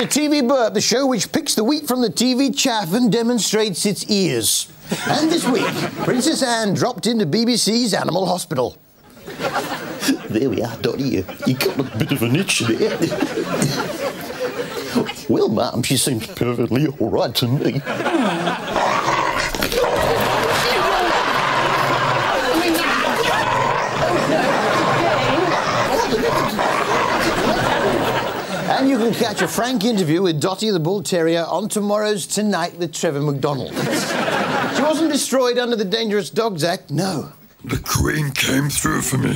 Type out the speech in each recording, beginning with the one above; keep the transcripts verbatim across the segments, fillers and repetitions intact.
to T V Burp, the show which picks the wheat from the T V chaff and demonstrates its ears. And this week, Princess Anne dropped into B B C's Animal Hospital. There we are, Dotty. You got a bit of an itch there. Well, ma'am, she seems perfectly all right to me. And you can catch a frank interview with Dotty the Bull Terrier on tomorrow's Tonight with Trevor McDonald. She wasn't destroyed under the Dangerous Dogs Act, no. The Queen came through for me.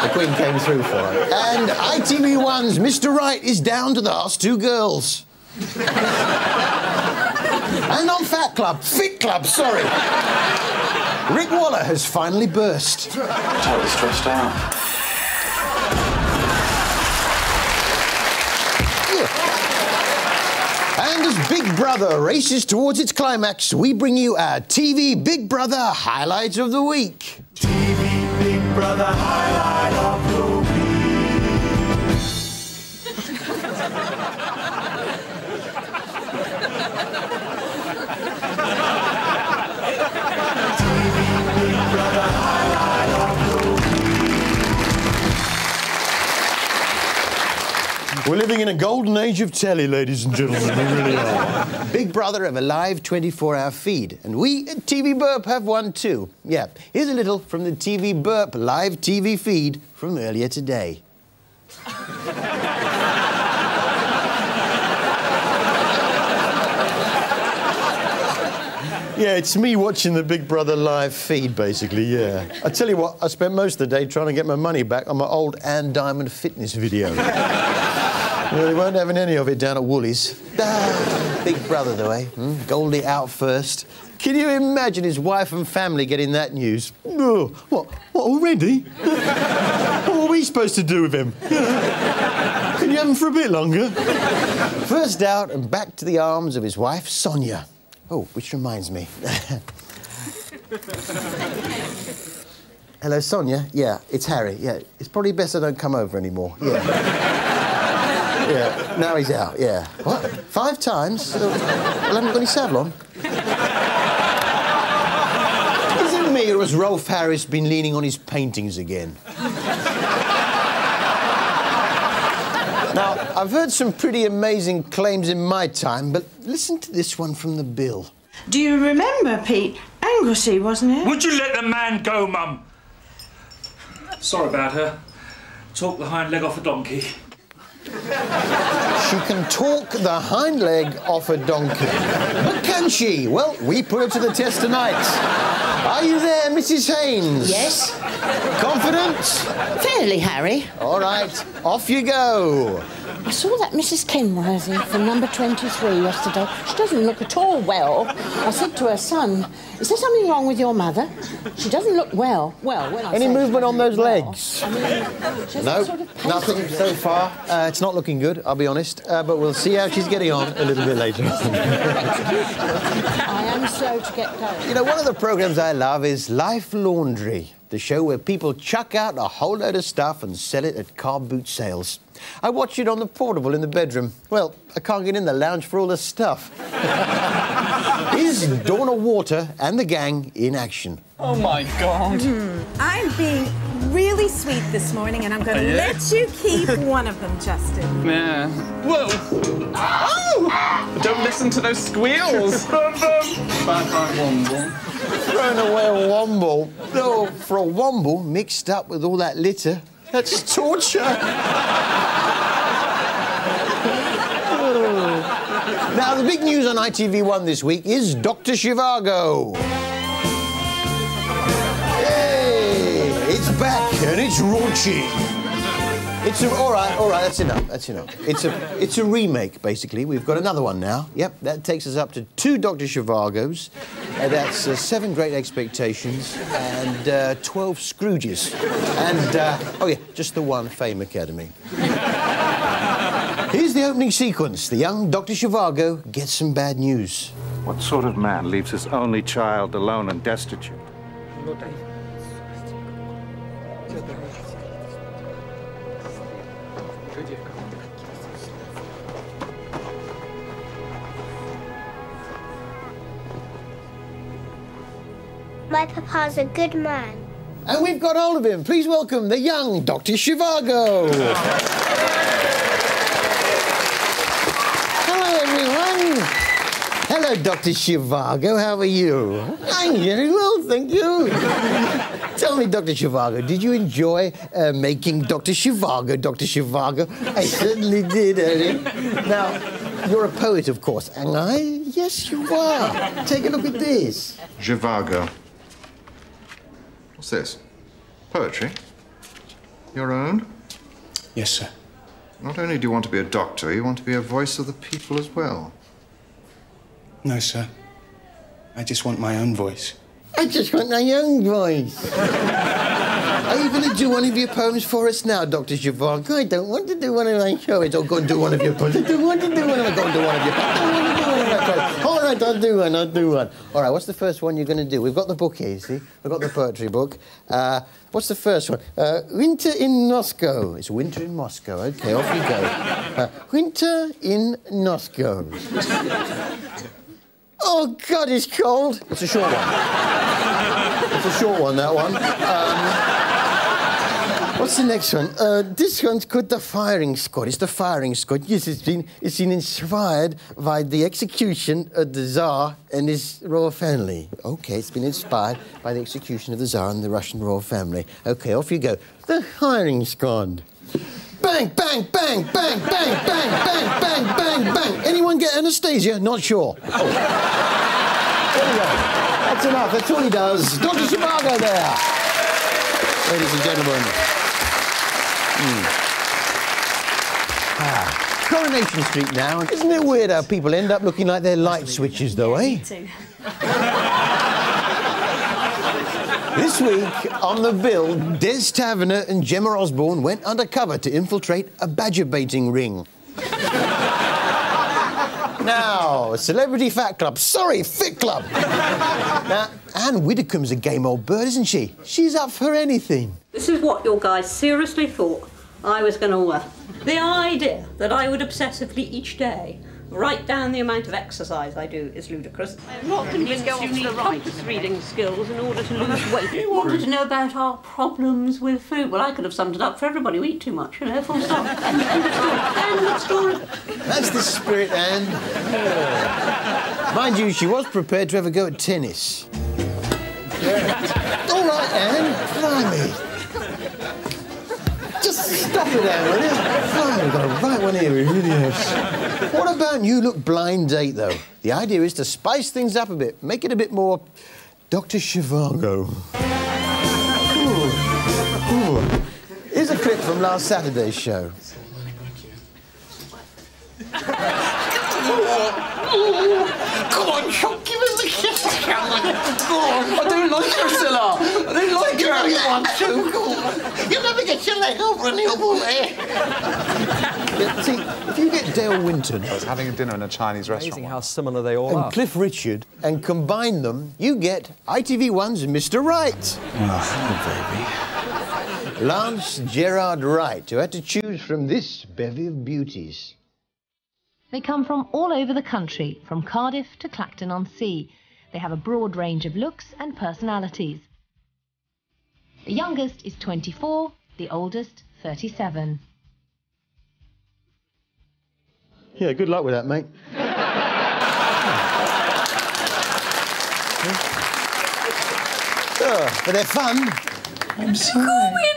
The Queen came through for her. And I T V one's Mister Right is down to the last two girls. And on Fat Club, Fit Club, sorry. Rick Waller has finally burst. Totally stressed out. And as Big Brother races towards its climax, we bring you our T V Big Brother Highlight of the Week. T V Big Brother Highlight of the Week. T V Big Brother Highlight of the Week. We're living in a golden age of telly, ladies and gentlemen. We really are. Big Brother of a live twenty-four hour feed. And we at T V Burp have one too. Yeah, here's a little from the T V Burp live T V feed from earlier today. Yeah, it's me watching the Big Brother live feed, basically, yeah. I tell you what, I spent most of the day trying to get my money back on my old Anne Diamond fitness video. Well, they weren't having any of it down at Woolies. Ah, Big Brother, though, eh? Hmm? Goldie out first. Can you imagine his wife and family getting that news? Oh, what, what, already? What are we supposed to do with him? Can you have him for a bit longer? First out and back to the arms of his wife, Sonia. Oh, which reminds me. Hello, Sonia? Yeah, it's Harry, yeah. It's probably best I don't come over anymore, yeah. Yeah, now he's out, yeah. What? Five times? Well, I haven't got any saddle on. Is it me or has Rolf Harris been leaning on his paintings again? Now, I've heard some pretty amazing claims in my time, but listen to this one from the Bill. Do you remember, Pete? Anglesey, wasn't it? Would you let the man go, Mum? Sorry about her. Talk the hind leg off a donkey. She can talk the hind leg off a donkey. But can she? Well, we put her to the test tonight. Are you there, Missus Haynes? Yes. Confident? Fairly, Harry. All right, off you go. I saw that Missus Kenworthy from number twenty-three yesterday. She doesn't look at all well. I said to her son, is there something wrong with your mother? She doesn't look well. Well, when I Any movement on those well, legs? I mean, no, sort of nothing so far. Uh, it's not looking good, I'll be honest. Uh, but we'll see how she's getting on a little bit later. I am slow to get going. You know, one of the programmes I love is Life Laundry, the show where people chuck out a whole load of stuff and sell it at car boot sales. I watch it on the portable in the bedroom. Well, I can't get in the lounge for all the stuff. Is Donna Water and the gang in action? Oh, my God. Mm. I'm being really sweet this morning, and I'm going to yeah. let you keep one of them, Justin. Yeah. Whoa. Oh! Don't listen to those squeals. Bye-bye, Womble. Thrown away a Womble. Oh, for a Womble mixed up with all that litter. That's torture. Oh. Now, the big news on I T V one this week is Doctor Zhivago. Yay! It's back and it's raunchy. It's a, all right, all right, that's enough, that's enough. It's a, it's a remake, basically. We've got another one now. Yep, that takes us up to two Doctor Zhivagos. Uh, that's uh, Seven Great Expectations and uh, twelve Scrooges. And, uh, oh yeah, just the one Fame Academy. Here's the opening sequence. The young Doctor Zhivago gets some bad news. What sort of man leaves his only child alone and destitute? My papa's a good man. And we've got hold of him. Please welcome the young Doctor Zhivago. Hello, everyone. Hello, Doctor Zhivago. How are you? I'm very well, thank you. Tell me, Doctor Zhivago, did you enjoy uh, making Doctor Zhivago, Doctor Zhivago? I certainly did, Ernie. Now, you're a poet, of course, and I? Yes, you are. Take a look at this. Zhivago. What's this? Poetry? Your own? Yes, sir. Not only do you want to be a doctor, you want to be a voice of the people as well. No, sir. I just want my own voice. I just want my own voice. Are you going to do one of your poems for us now, Doctor Zhivago? I don't want to do one of my shows. I'll go and do one of your poems. I don't want to do one of my... Go and do one of your poems. I don't want to do one of my poems. All right, I'll do one, I'll do one. All right, what's the first one you're going to do? We've got the book here, you see? We've got the poetry book. Uh, what's the first one? Uh, Winter in Moscow. It's Winter in Moscow. OK, off you go. Uh, Winter in Moscow. Oh, God, it's cold. It's a short one. It's a short one, that one. Um, what's the next one? Uh, this one's called The Firing Squad. It's The Firing Squad. Yes, it's been, it's been inspired by the execution of the Tsar and his royal family. OK, it's been inspired by the execution of the Tsar and the Russian royal family. OK, off you go. The Firing Squad. Bang, bang, bang, bang, bang, bang, bang, bang, bang, bang. Anyone get Anastasia? Not sure. Oh. There we go. That's enough. That's all he does. Doctor Zhivago there. Ladies and gentlemen. Mm. Ah. Coronation Street now. Isn't it weird how people end up looking like they're light switches, though, eh? This week on The Bill, Des Taverner and Gemma Osborne went undercover to infiltrate a badger baiting ring. Now, Celebrity Fat Club. Sorry, Fit Club. Now, Anne Widdecombe's a game old bird, isn't she? She's up for anything. This is what your guys seriously thought I was going to wear. The idea that I would obsessively each day write down the amount of exercise I do is ludicrous. I'm not convinced you need compass reading skills in order to lose weight. You wanted to know about our problems with food. Well, I could have summed it up for everybody. We eat too much, you know, full stop. End, end of story. End of story. That's the spirit, Anne. Yeah. Mind you, she was prepared to have a go at tennis. Yeah. All right, Anne. Blimey. Just stop it, Anne, will you? Oh, we've got a right one here, it really is. What about you look blind date, though? The idea is to spice things up a bit, make it a bit more... Doctor Zhivago. Ooh. Ooh. Here's a clip from last Saturday's show. Come on, Chuck, give us a kiss, come on. Go on. I don't like your Silla. I don't like your one, too. Go on. You'll never get your leg over and you'll be there. See, if you get Dale Winton... I was having a dinner in a Chinese restaurant. Amazing how similar they all and are. And Cliff Richard, and combine them, you get I T V one's Mister Wright. Oh, baby. Lance Gerard Wright, who had to choose from this bevy of beauties. They come from all over the country, from Cardiff to Clacton-on-Sea. They have a broad range of looks and personalities. The youngest is twenty-four, the oldest thirty-seven. Yeah, good luck with that, mate. Oh, but they're fun. I'm sorry. Call me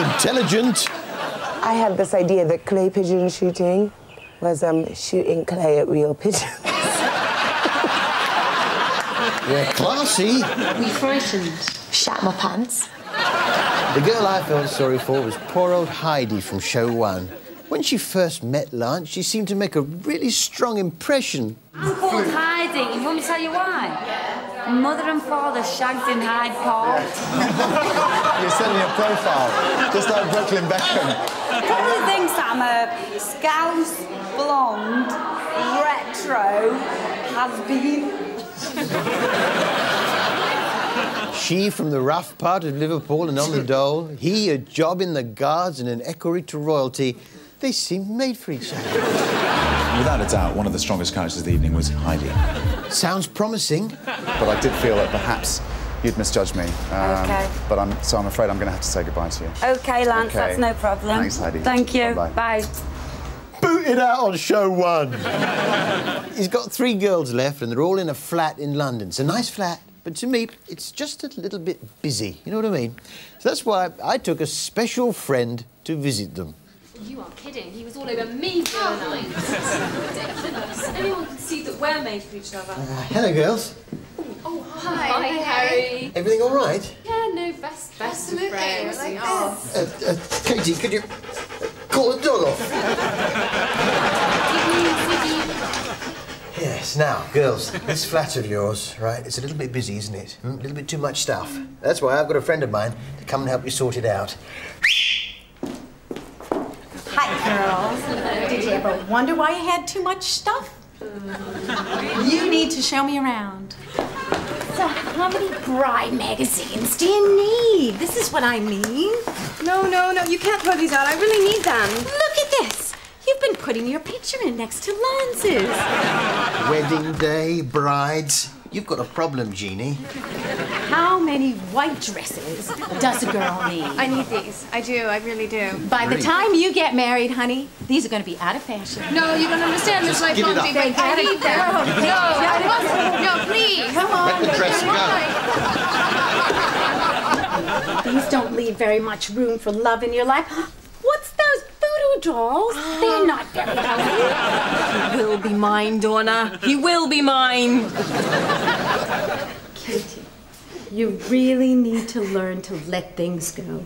another girl's name. Intelligent. I had this idea that clay pigeon shooting was um, shooting clay at real pigeons. Yeah, classy. Were you frightened? Shat my pants. The girl I felt sorry for was poor old Heidi from Show One. When she first met Lance, she seemed to make a really strong impression. I'm called Heidi. You want me to tell you why? Yeah. Mother and father shagged in Hyde Park. You're sending a profile, just like Brooklyn Beckham. Everybody thinks I'm a scouse, blonde, retro, has-been. She from the rough part of Liverpool and on the dole, he a job in the Guards and an equerry to royalty. They seemed made for each other. Without a doubt, one of the strongest characters of the evening was Heidi. Sounds promising. But I did feel that perhaps you'd misjudge me. Um, okay. But I'm, so I'm afraid I'm going to have to say goodbye to you. Okay, Lance, okay. That's no problem. Thanks, Heidi. Thank you. Bye. Bye. Booted out on show one. He's got three girls left and they're all in a flat in London. It's a nice flat, but to me, it's just a little bit busy. You know what I mean? So that's why I took a special friend to visit them. You are kidding. He was all over me the other night. It's ridiculous. Anyone can see that we're made for each other. Uh, hello, girls. Oh, hi. Hi, Harry. Everything all right? Yeah, no, best, best of friends. Like this. Uh, uh, Katie, could you call the dog off? Yes, now, girls, this flat of yours, right, it's a little bit busy, isn't it? Mm, a little bit too much stuff. That's why I've got a friend of mine to come and help you sort it out. Hi, girls. Did you ever wonder why you had too much stuff? You need to show me around. So how many bride magazines do you need? This is what I mean. No, no, no, you can't throw these out. I really need them. Look at this. You've been putting your picture in next to Lance's. Wedding day, brides. You've got a problem, Jeannie. How many white dresses does a girl need? I need these. I do. I really do. By really? the time you get married, honey, these are going to be out of fashion. No, you don't understand. There's like laundry. They I need them. No, no, no, please. Come on. Let the dress go. These don't leave very much room for love in your life. What's those voodoo dolls? Oh. They're not very healthy. He will be mine, Donna. He will be mine. Katie, you really need to learn to let things go.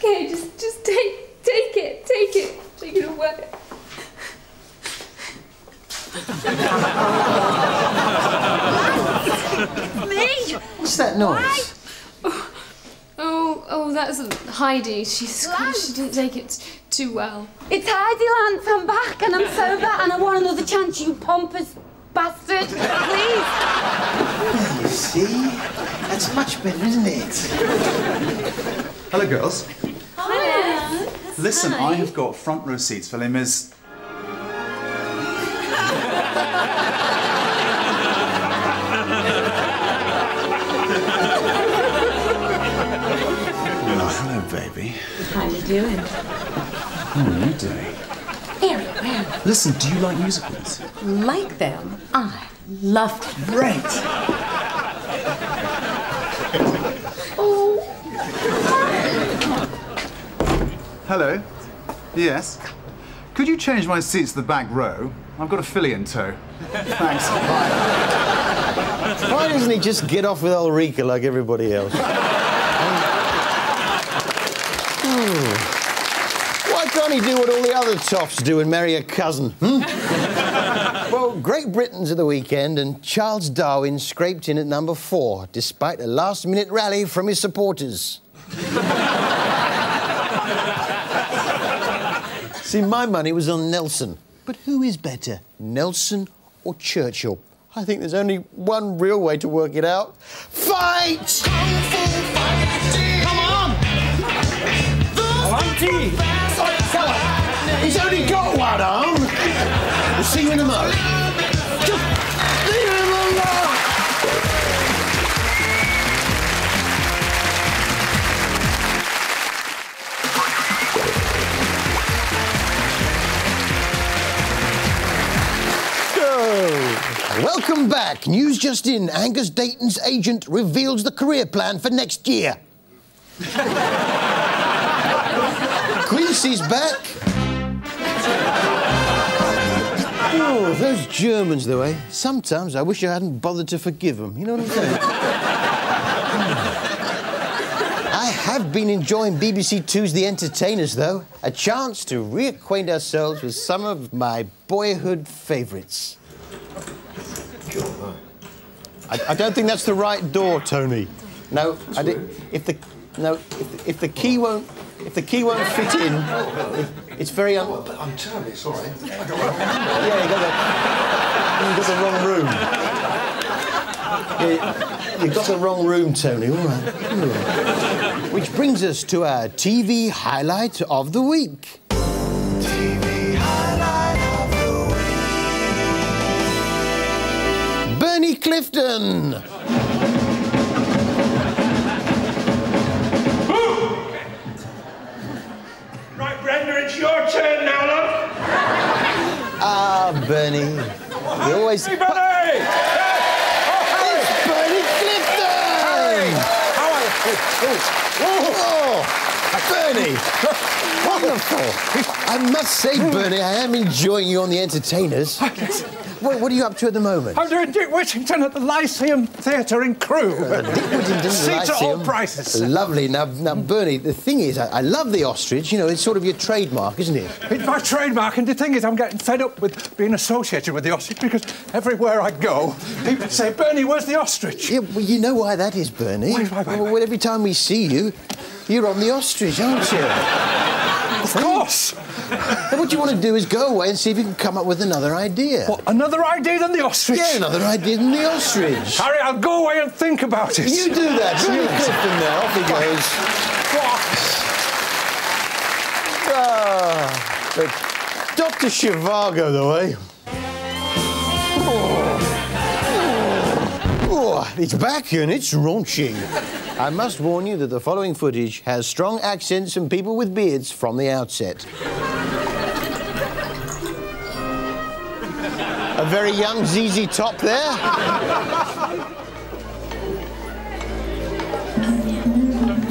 Okay, just just take take it, take it, take it away. Me? What's that noise? Why? Oh, oh, that's Heidi. She's she didn't take it too well. It's Heidi, Lance. I'm back and I'm sober and I want another chance, you pompous bastard. Please. Well, you see, that's much better, isn't it? Hello, girls. Hi. Listen, Hi. I have got front row seats for Les Mis. Baby. How are you doing? How are you doing? Very well. Listen, do you like musicals? Like them? I love them. Great! Oh. Hello. Yes. Could you change my seats to the back row? I've got a filly in tow. Thanks. Why doesn't he just get off with Ulrika like everybody else? Why can't he do what all the other toffs do and marry a cousin, hmm? Well, Great Britain's at the weekend and Charles Darwin scraped in at number four despite a last-minute rally from his supporters. See, my money was on Nelson. But who is better, Nelson or Churchill? I think there's only one real way to work it out. Fight! Come on! Volante! He's only got one arm. We'll see you in a moment. Just leave him alone. So, welcome back. News just in. Angus Dayton's agent reveals the career plan for next year. Quincy's back. Oh, those Germans, though, eh? Sometimes I wish I hadn't bothered to forgive them. You know what I'm saying? I have been enjoying B B C two's The Entertainers, though. A chance to reacquaint ourselves with some of my boyhood favourites. I, I don't think that's the right door, Tony. No, I did, if the no, if, if the key won't. If the key won't fit in, it's very un... Oh, but I'm terribly sorry. I got the wrong room. Yeah, you got the, you got the wrong room. Yeah, you got the wrong room, Tony. All right. All right. Which brings us to our T V highlight of the week. Clifton. Right, Brenda, it's your turn now, love. Ah, Bernie. You always. Hey, Bernie! Oh, Bernie! Wonderful! I must say, Bernie, I am enjoying you on The Entertainers. What, what are you up to at the moment? I'm doing Dick Whittington at the Lyceum Theatre in Crewe. Uh, Dick Whittington at the Lyceum. Prices. Lovely. Now, now, Bernie, the thing is, I, I love the ostrich. You know, it's sort of your trademark, isn't it? It's my trademark, and the thing is, I'm getting fed up with being associated with the ostrich because everywhere I go, people say, Bernie, where's the ostrich? Yeah, well, you know why that is, Bernie. Wait, wait, wait, well, wait. Every time we see you, you're on the ostrich, aren't you? Of course! Then what you want to do is go away and see if you can come up with another idea. What, another idea than the ostrich? Yeah, another idea than the ostrich. Harry, I'll go away and think about it. You do that. Very really good from there. Off he goes. Ah, Doctor Zhivago, though, eh? Oh. Oh. Oh, it's back and it's raunchy. I must warn you that the following footage has strong accents and people with beards from the outset. A very young Z Z Top there.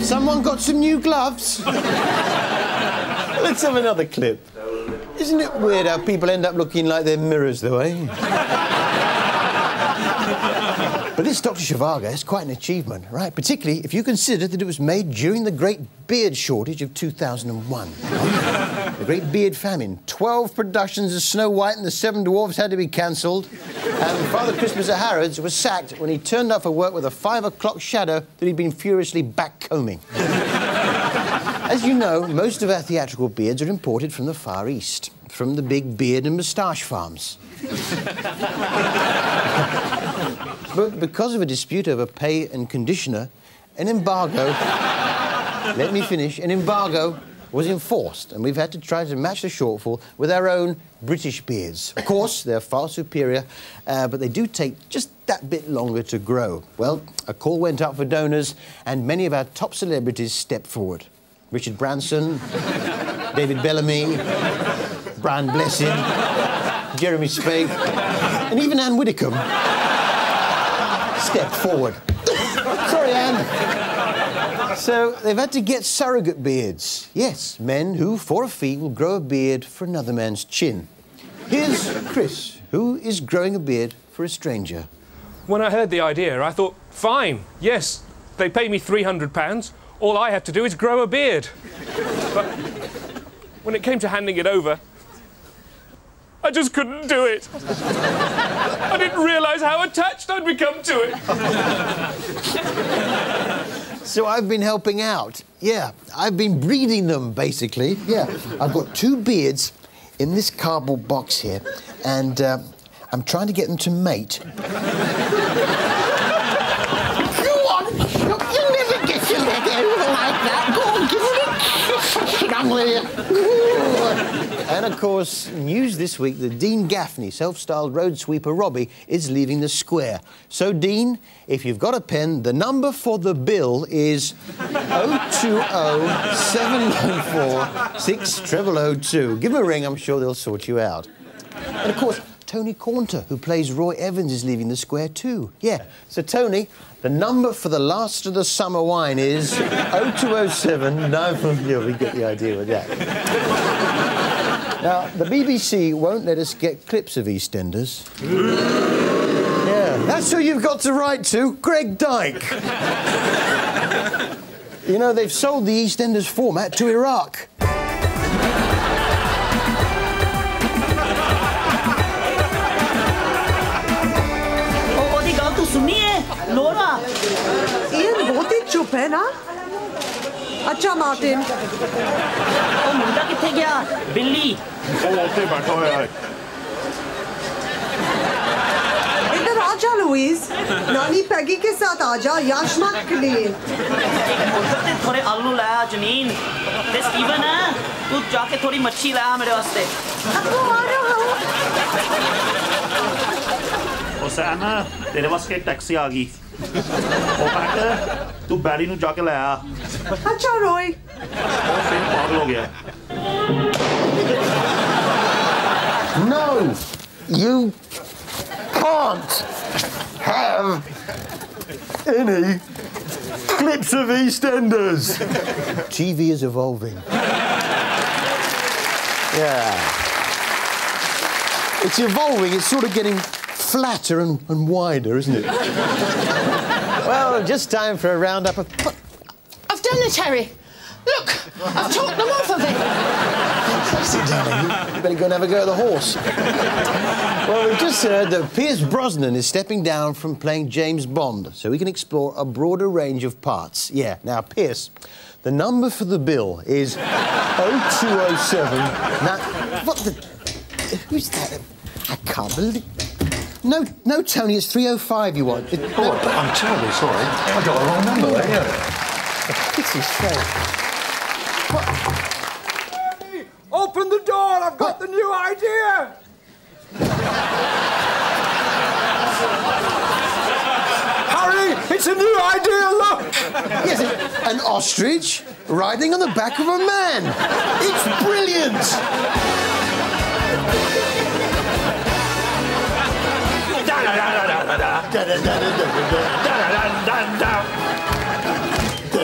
Someone got some new gloves. Let's have another clip. Isn't it weird how people end up looking like they're mirrors, though, eh? But this Doctor Zhivago is quite an achievement, right? Particularly if you consider that it was made during the great beard shortage of two thousand one. The great beard famine. Twelve productions of Snow White and the Seven Dwarfs had to be cancelled. And Father Christmas at Harrods was sacked when he turned up for work with a five o'clock shadow that he'd been furiously backcombing. As you know, most of our theatrical beards are imported from the Far East, from the big beard and moustache farms. But because of a dispute over pay and conditioner, an embargo... let me finish. An embargo was enforced, and we've had to try to match the shortfall with our own British beards. Of course, they're far superior, uh, but they do take just that bit longer to grow. Well, a call went up for donors, and many of our top celebrities stepped forward. Richard Branson, David Bellamy, Brian Blessed, Jeremy Spake, and even Anne Widdecombe. Step forward. Sorry, Anne. So they've had to get surrogate beards. Yes, men who, for a fee, will grow a beard for another man's chin. Here's Chris, who is growing a beard for a stranger. When I heard the idea, I thought, fine, yes, they pay me three hundred pounds. All I have to do is grow a beard. But when it came to handing it over, I just couldn't do it. I didn't realise how attached I'd become to it. So I've been helping out. Yeah, I've been breeding them, basically. Yeah, I've got two beards in this cardboard box here, and uh, I'm trying to get them to mate. Go on! You never get your leg over like that. Go on, give it a kiss. I'm with you. And, of course, news this week that Dean Gaffney, self-styled road sweeper Robbie, is leaving the square. So, Dean, if you've got a pen, the number for the bill is oh two oh, seven nine four, six double oh two. Give him a ring, I'm sure they'll sort you out. And, of course, Tony Cornter, who plays Roy Evans, is leaving the square too. Yeah, so, Tony, the number for the last of the summer wine is oh two oh seven, nine four... Yeah, we get the idea with that. Now, the B B C won't let us get clips of EastEnders. Yeah, that's who you've got to write to, Greg Dyke. You know, they've sold the EastEnders format to Iraq. Oh, obrigado, sumie, Laura. Ian, what did you pen, huh? Acha Martin. Oh, munda kithe gaya? Billy. Oh, aate baitha hua hai. Idhar aaja Louise. Nani Peggy ke saath aaja Yashma ke liye. Ek thode aloo laya Janine. This even hai. Tu ja ke thodi machi laya mere waste. Ab to aa raha hu. से आना तेरे पास के taxi आ गई वो पागल तू बैरी नू जाके लाया अच्छा रोई वो फिर पागल हो गया No, you can't have any clips of EastEnders. T V is evolving. Yeah. It's evolving, it's sort of getting flatter and, and wider, isn't it? Well, just time for a roundup of... But I've done it, Harry. Look, I've talked them off of it. That's it, darling. You better go and have a go at the horse. Well, we've just heard that Pierce Brosnan is stepping down from playing James Bond, so we can explore a broader range of parts. Yeah, now, Pierce, the number for the bill is oh two oh seven... Now, what the... Who's that? I can't believe it. No, no, Tony, it's three oh five you want. It, oh, no. I'm terribly sorry. I got the wrong number there. Yeah. This is strange. Hey, open the door, I've got what? the new idea! Harry, it's a new idea, look! Yes, an ostrich riding on the back of a man. It's brilliant!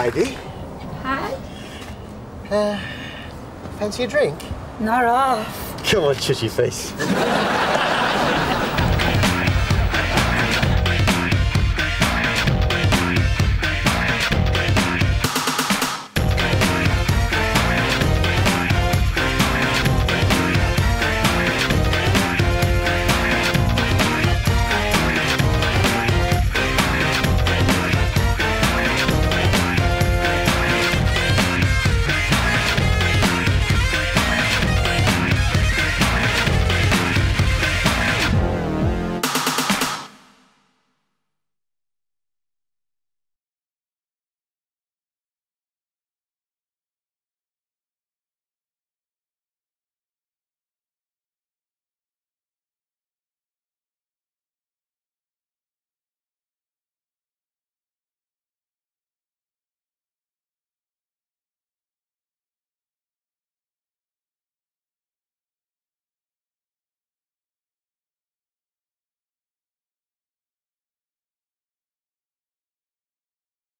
Heidi. Hi. Uh, fancy a drink? Not off. Come on, shut your face.